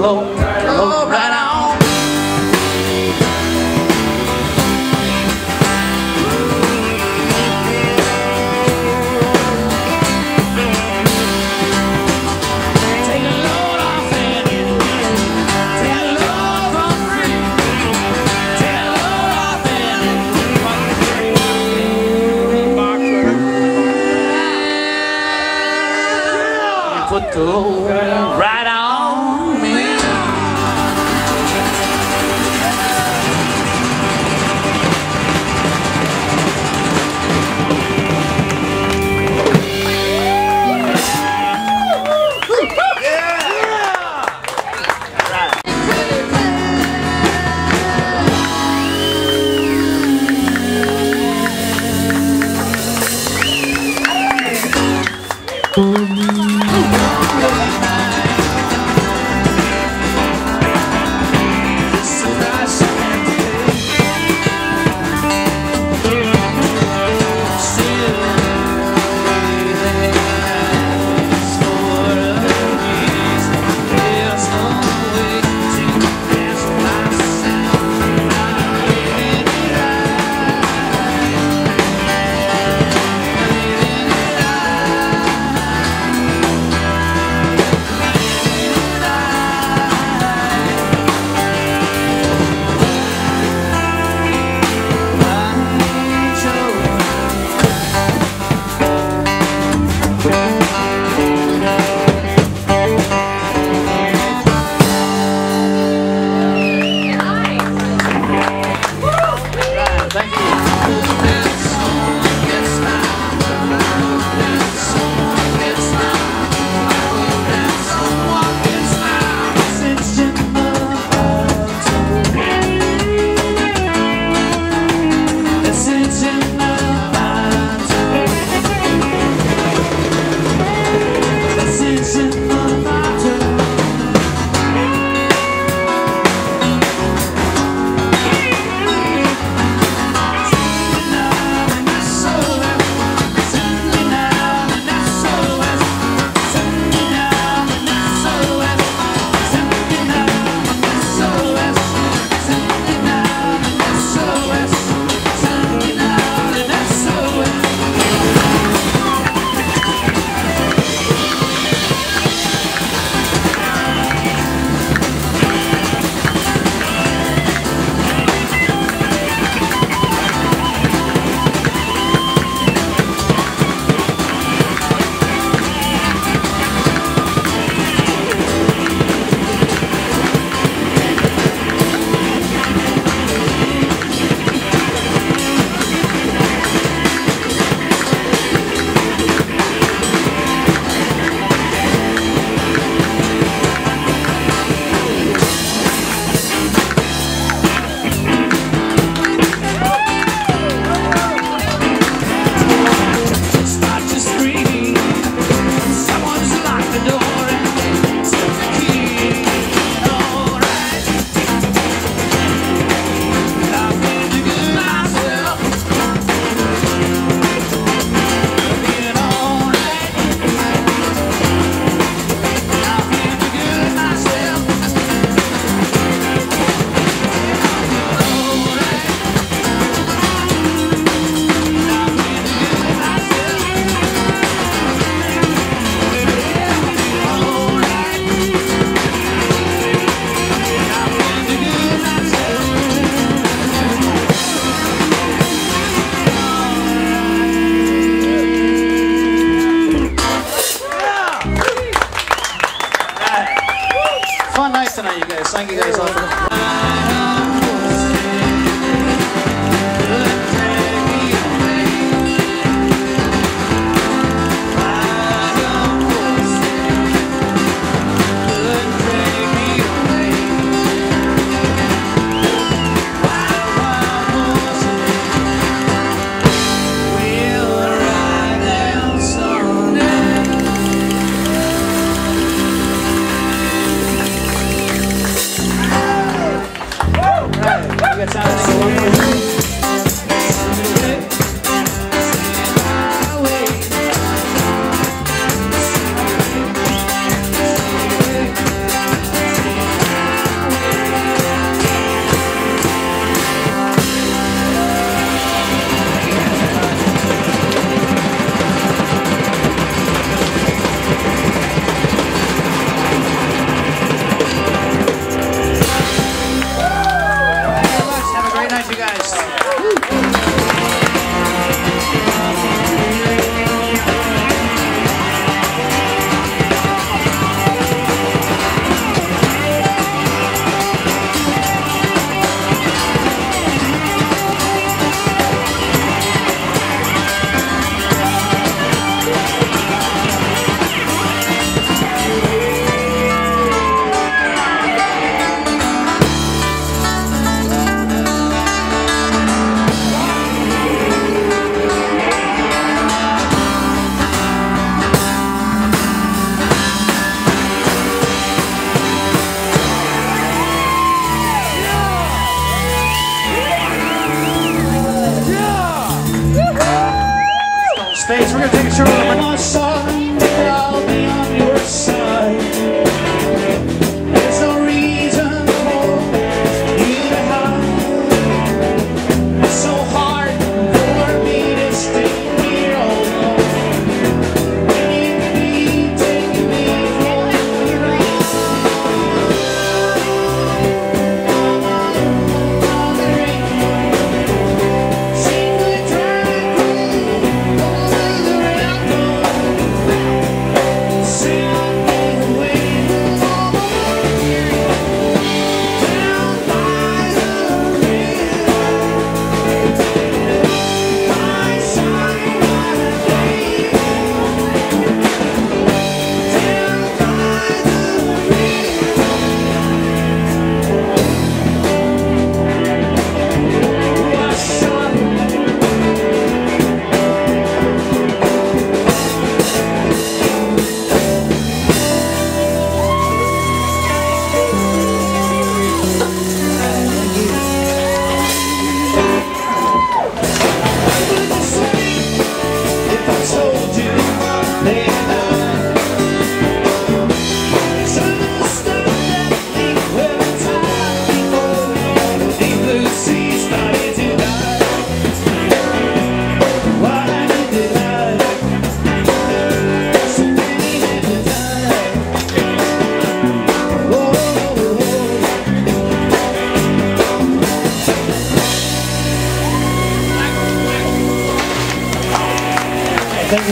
low, low, right on. Put the load right on me. Fun night tonight, you guys. Thank you guys all for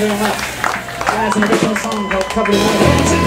you very much. That's an original song called Covered in Love.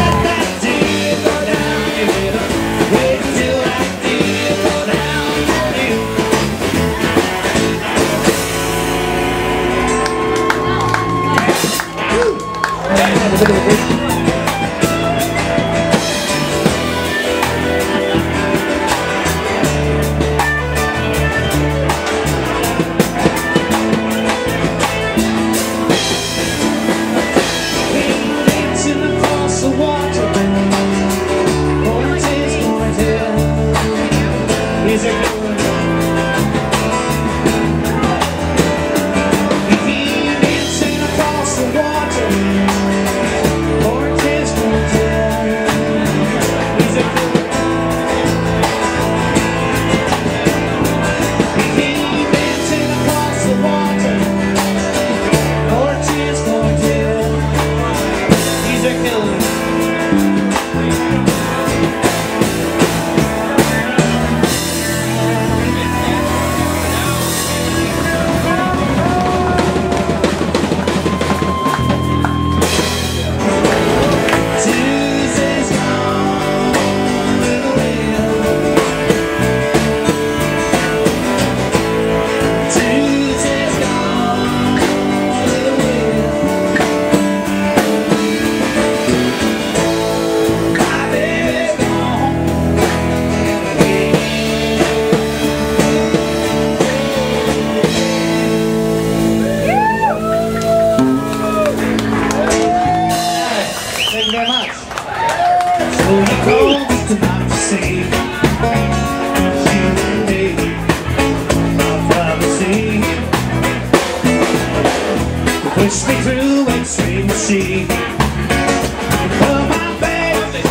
Push me through extreme sea. Oh my baby,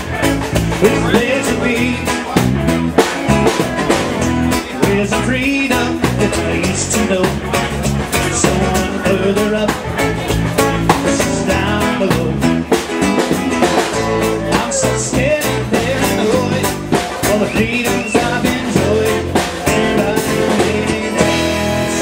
it's there to be. Where's the freedom that I used to know? Someone further up, this is down below. I'm so scared and paranoid, all the freedoms I've enjoyed, and I really dance.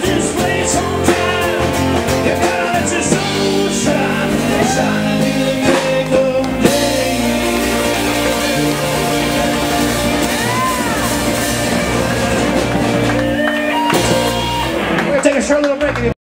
This place on time, you got it, it's a sunshine.